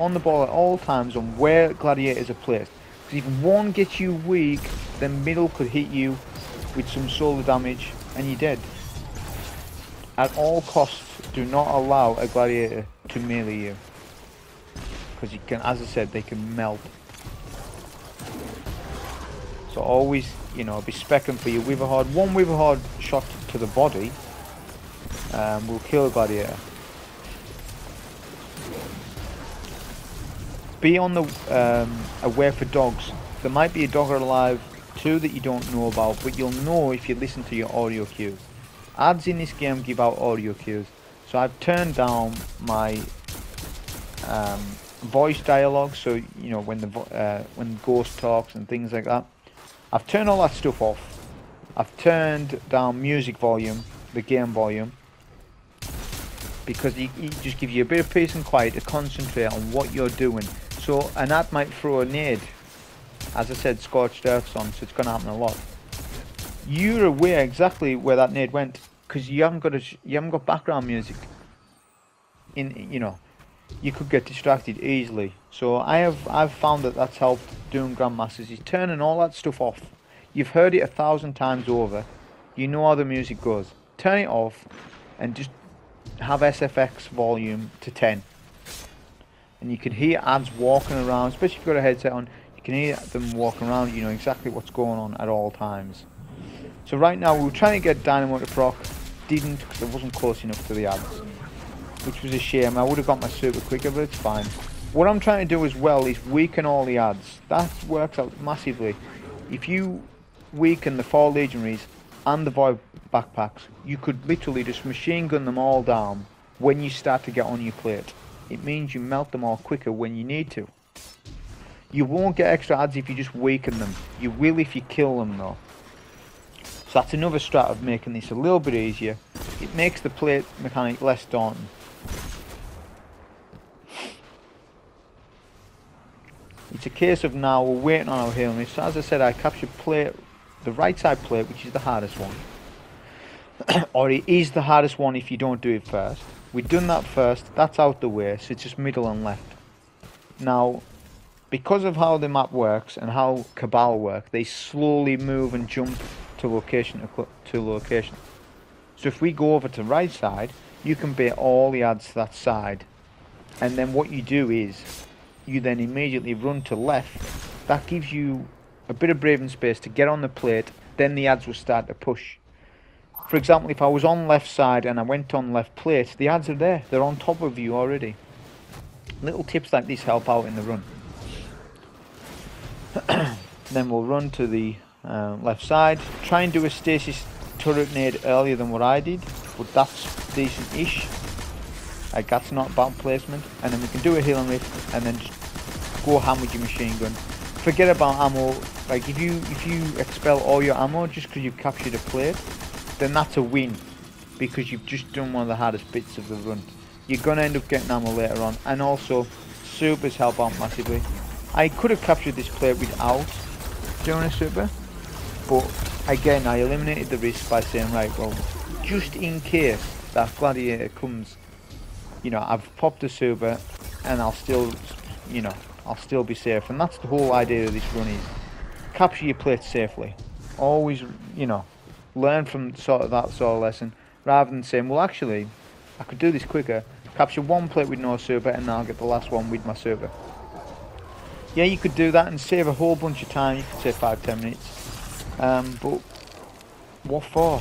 on the ball at all times on where gladiators are placed, because if one gets you weak, then middle could hit you with some solar damage and you're dead. At all costs, do not allow a gladiator to melee you, because you can, as I said, they can melt. So always, you know, be specking for your Witherhoard. One Witherhoard shot to the body will kill a gladiator. Be on the aware for dogs. There might be a dog alive too that you don't know about, but you'll know if you listen to your audio cues. Ads in this game give out audio cues. So I've turned down my voice dialogue, so you know when Ghost talks and things like that. I've turned all that stuff off. I've turned down music volume, the game volume, because it just gives you a bit of peace and quiet to concentrate on what you're doing. So an ad might throw a nade, as I said, Scorched Earth's on, so it's going to happen a lot. You're aware exactly where that nade went, because you haven't got background music. In you know, you could get distracted easily. So I've found that that's helped doing Grandmasters. He's turning all that stuff off. You've heard it 1,000 times over. You know how the music goes. Turn it off, and just have SFX volume to 10, and you can hear ads walking around. Especially if you've got a headset on, you can hear them walking around. You know exactly what's going on at all times. So right now we were trying to get Dynamo to proc, didn't, because it wasn't close enough to the ads, which was a shame. I would have got my super quicker, but it's fine. What I'm trying to do as well is weaken all the ads. That works out massively. If you weaken the 4 legionaries and the void backpacks, you could literally just machine gun them all down when you start to get on your plate. It means you melt them all quicker when you need to. You won't get extra adds if you just weaken them. You will if you kill them though. So that's another strat of making this a little bit easier. It makes the plate mechanic less daunting. It's a case of now we're waiting on our healing. So as I said, I captured plate, the right side plate, which is the hardest one. Or it is the hardest one if you don't do it first. We've done that first, that's out the way, so it's just middle and left. Now, because of how the map works and how Cabal work, they slowly move and jump to location to location. So if we go over to right side, you can bait all the adds to that side. And then what you do is, you then immediately run to left. That gives you a bit of braven space to get on the plate, then the adds will start to push. For example, if I was on left side and I went on left plate, the ads are there. They're on top of you already. Little tips like this help out in the run. Then we'll run to the left side. Try and do a stasis turret nade earlier than what I did, but that's decent-ish. Like, that's not bad placement. And then we can do a healing lift and then just go ham with your machine gun. Forget about ammo. Like, if you expel all your ammo just because you've captured a plate, then that's a win, because you've just done one of the hardest bits of the run. You're going to end up getting ammo later on, and also supers help out massively. I could have captured this plate without doing a super, but again I eliminated the risk by saying, right, well, just in case that gladiator comes, you know, I've popped a super and I'll still, you know, I'll still be safe. And that's the whole idea of this run, is capture your plate safely. Always, you know, learn from sort of that sort of lesson, rather than saying, well, actually, I could do this quicker. Capture one plate with no super, and now I'll get the last one with my super. Yeah, you could do that and save a whole bunch of time. You could save 5–10 minutes. But what for?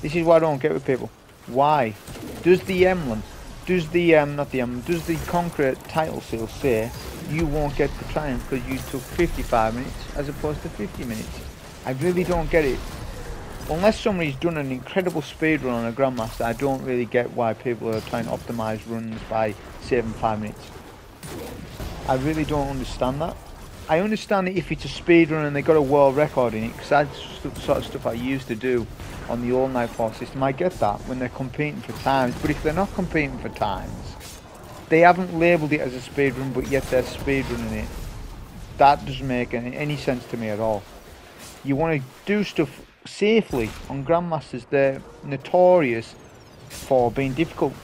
This is what I don't get with people. Why? Does the emblem, does the concrete title seal say you won't get the triumph because you took 55 minutes as opposed to 50 minutes? I really don't get it. Unless somebody's done an incredible speed run on a Grandmaster, I don't really get why people are trying to optimise runs by saving 5 minutes. I really don't understand that. I understand it if it's a speed run and they got a world record in it, because that's the sort of stuff I used to do on the old Nightfall system. I get that when they're competing for times, but if they're not competing for times, they haven't labelled it as a speed run, but yet they're speed running it. That doesn't make any sense to me at all. You want to do stuff safely on Grandmasters. They're notorious for being difficult.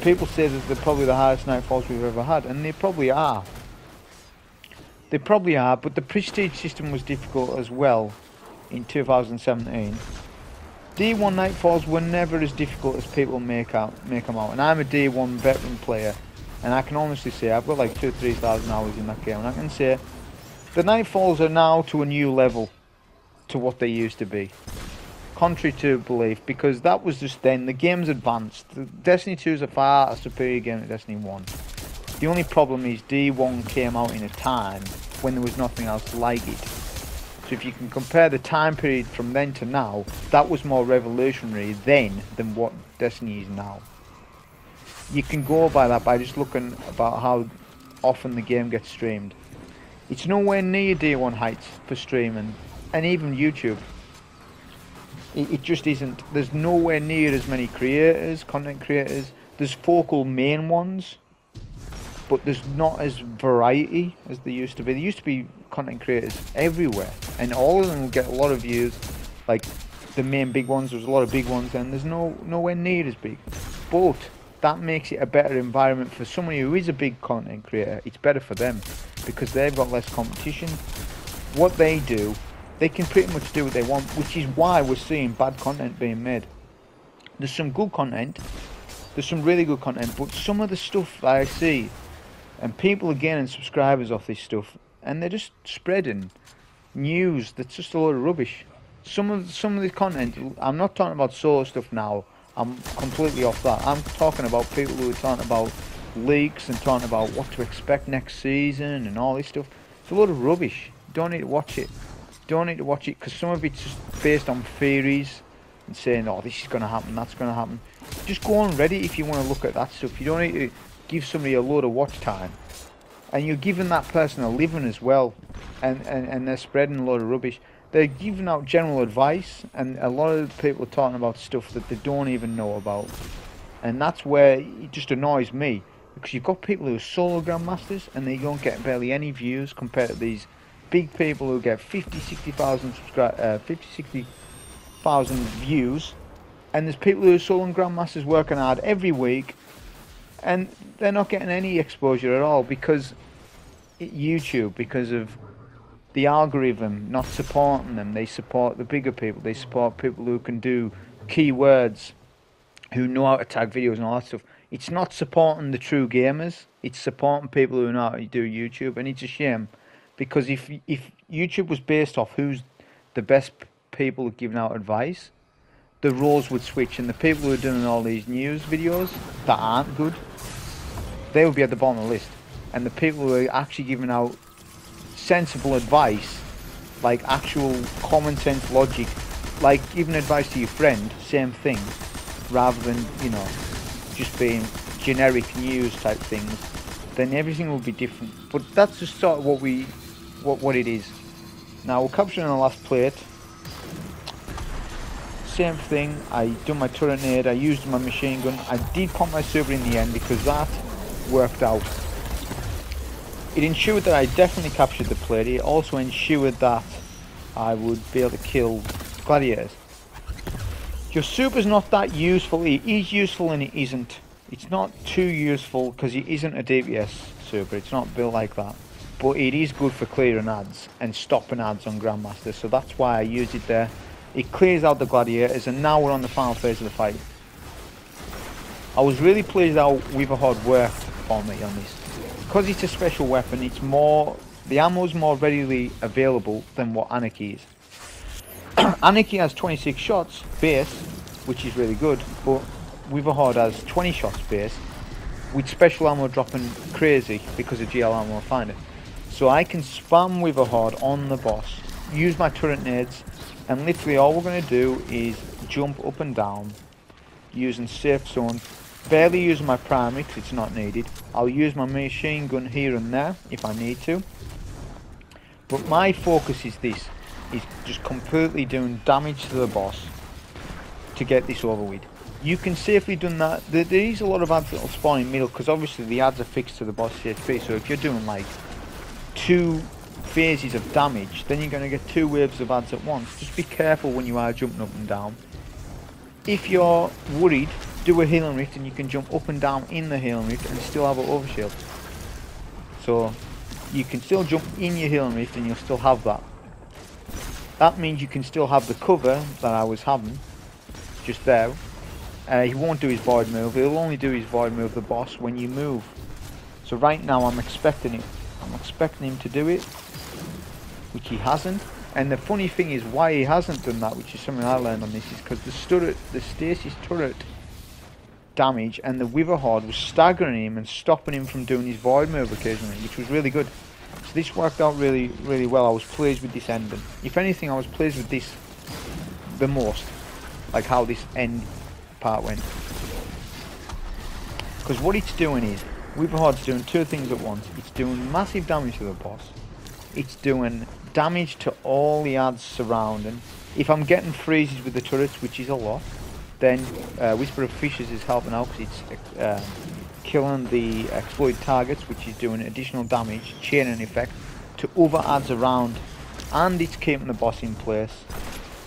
People say that they're probably the hardest Nightfalls we've ever had, and they probably are. They probably are, but the Prestige system was difficult as well in 2017. D1 Nightfalls were never as difficult as people make them out, and I'm a D1 veteran player, and I can honestly say I've got like 2,000 to 3,000 hours in that game, and I can say the Nightfalls are now to a new level to what they used to be, contrary to belief, because that was just then. The game's advanced. Destiny 2 is a far superior game to Destiny 1. The only problem is D1 came out in a time when there was nothing else like it. So if you can compare the time period from then to now, that was more revolutionary then than what Destiny is now. You can go by that by just looking about how often the game gets streamed. It's nowhere near day one heights for streaming, and even YouTube. It just isn't. There's nowhere near as many creators, content creators. There's focal main ones, but there's not as variety as there used to be. There used to be content creators everywhere, and all of them would get a lot of views. Like the main big ones, there's a lot of big ones, and there's nowhere near as big. But that makes it a better environment for somebody who is a big content creator. It's better for them because they've got less competition. What they do, they can pretty much do what they want, which is why we're seeing bad content being made. There's some good content, there's some really good content, but some of the stuff that I see, and people are gaining subscribers off this stuff, and they're just spreading news that's just a load of rubbish. Some of the content, I'm not talking about solo stuff now, I'm completely off that. I'm talking about people who are talking about leaks and talking about what to expect next season and all this stuff. It's a load of rubbish. Don't need to watch it. Don't need to watch it because some of it's just based on theories and saying, oh, this is going to happen, that's going to happen. Just go on Reddit if you want to look at that stuff. You don't need to give somebody a load of watch time. And you're giving that person a living as well. And they're spreading a load of rubbish. They're giving out general advice, and a lot of people are talking about stuff that they don't even know about. And that's where it just annoys me, because you've got people who are solo grandmasters and they don't get barely any views compared to these big people who get 50, 60,000 views. And there's people who are solo grandmasters working hard every week, and they're not getting any exposure at all because YouTube, because of the algorithm not supporting them. They support the bigger people, they support people who can do keywords, who know how to tag videos and all that stuff. It's not supporting the true gamers, it's supporting people who know how to do YouTube, and it's a shame, because if YouTube was based off who's the best people giving out advice, the roles would switch, and the people who are doing all these news videos that aren't good, they would be at the bottom of the list, and the people who are actually giving out sensible advice, like actual common sense logic, like giving advice to your friend, same thing, rather than, you know, just being generic news type things, then everything will be different. But that's just sort of what it is. Now we're capturing the last plate. Same thing, I done my turret nade, I used my machine gun, I did pump my server in the end because that worked out. It ensured that I definitely captured the plate. It also ensured that I would be able to kill gladiators. Your super's not that useful. It is useful and it isn't. It's not too useful because it isn't a DPS super. It's not built like that. But it is good for clearing ads and stopping ads on Grandmaster. So that's why I used it there. It clears out the gladiators, and now we're on the final phase of the fight. I was really pleased how Witherhoard worked for me on this. Because it's a special weapon, it's more, the ammo's more readily available than what Anarchy is. Anarchy has 26 shots base, which is really good, but Witherhoard has 20 shots base, with special ammo dropping crazy because of GL ammo finder. So I can spam Witherhoard on the boss, use my turret nades, and literally all we're going to do is jump up and down using safe zone. Barely using my primary because it's not needed. I'll use my machine gun here and there if I need to. But my focus is this. Is just completely doing damage to the boss to get this over with. You can safely do that. There is a lot of ads that will spawn in the middle because obviously the ads are fixed to the boss HP. So if you're doing like 2 phases of damage, then you're going to get 2 waves of ads at once. Just be careful when you are jumping up and down. If you're worried, do a healing rift and you can jump up and down in the healing rift and still have an overshield. So you can still jump in your healing rift and you'll still have that. That means you can still have the cover that I was having just there. He won't do his void move, he'll only do his void move, the boss, when you move. So right now I'm expecting it. I'm expecting him to do it, which he hasn't. And the funny thing is why he hasn't done that, which is something I learned on this, is because the stasis turret damage and the Witherhoard was staggering him and stopping him from doing his void move occasionally, which was really good. So this worked out really, really well. I was pleased with this ending. If anything, I was pleased with this the most, like how this end part went. Because what it's doing is, Witherhoard's doing two things at once. It's doing massive damage to the boss. It's doing damage to all the ads surrounding. If I'm getting freezes with the turrets, which is a lot, then Whisper of Fissures is helping out because it's killing the exploit targets, which is doing additional damage, chaining effect, to other ads around, and it's keeping the boss in place.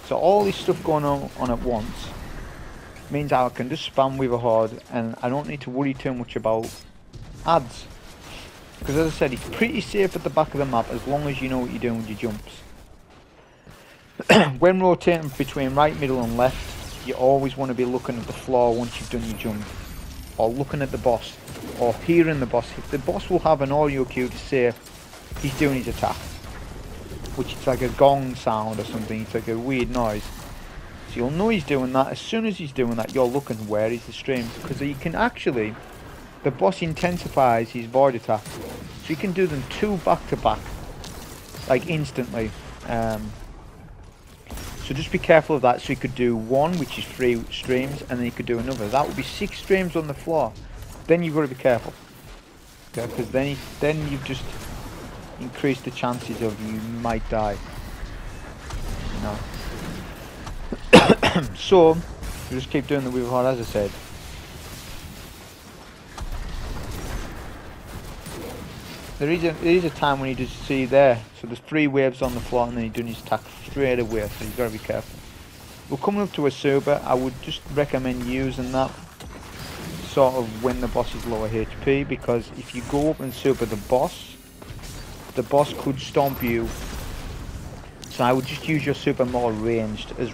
So all this stuff going on at once means I can just spam Witherhoard and I don't need to worry too much about ads. Because as I said, it's pretty safe at the back of the map as long as you know what you're doing with your jumps. When rotating between right, middle and left, you always want to be looking at the floor once you've done your jump, or looking at the boss, or hearing the boss. If the boss will have an audio cue to say he's doing his attack, which is like a gong sound or something, it's like a weird noise. So you'll know he's doing that. As soon as he's doing that, you're looking where is the stream, because you can actually, the boss intensifies his void attack, so you can do them two back to back, like instantly. So just be careful of that. So you could do one, which is 3 streams, and then you could do another. That would be 6 streams on the floor. Then you've got to be careful, okay? Because then you've just increased the chances of you might die. You know. So, you just keep doing the Witherhoard as I said. There is a time when you just see there, so there's 3 waves on the floor and then you're doing his attack straight away, so you've got to be careful. We're coming up to a super, I would just recommend using that sort of when the boss is lower HP, because if you go up and super the boss could stomp you. So I would just use your super more ranged as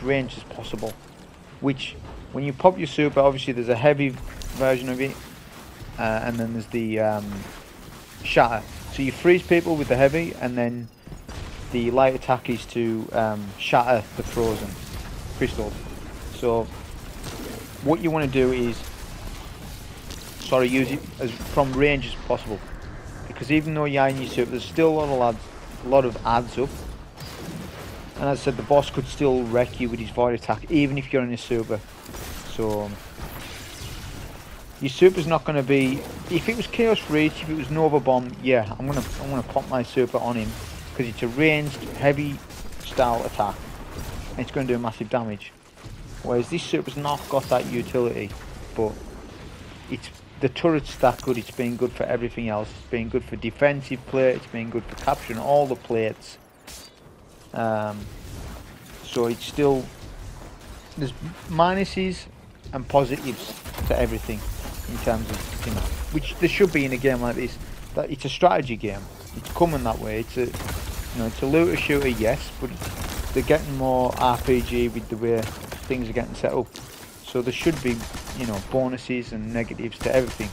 possible, which when you pop your super, obviously there's a heavy version of it, and then there's the shatter. So you freeze people with the heavy, and then the light attack is to shatter the frozen crystals. So what you want to do is use it as from range as possible, because even though you're in your super, there's still a lot of adds up. And as I said, the boss could still wreck you with his void attack, even if you're in a super. So, your super's not going to be... If it was Chaos Reach, if it was Nova Bomb, yeah, I'm gonna pop my super on him, because it's a ranged, heavy style attack, and it's going to do massive damage. Whereas this super's not got that utility, but it's the turret's that good. It's been good for everything else. It's been good for defensive play, it's been good for capturing all the plates. So it's still, there's minuses and positives to everything in terms of, you know, which there should be in a game like this. That it's a strategy game. It's coming that way. It's a, you know, it's a looter shooter, yes, but they're getting more RPG with the way things are getting set up. So there should be, you know, bonuses and negatives to everything.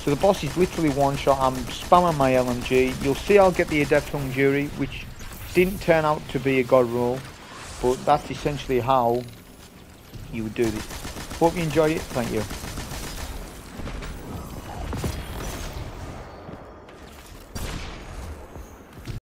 So the boss is literally one shot. I'm spamming my LMG. You'll see I'll get the Adept Hung Jury, which didn't turn out to be a god roll, but that's essentially how you would do this. Hope you enjoy it. Thank you.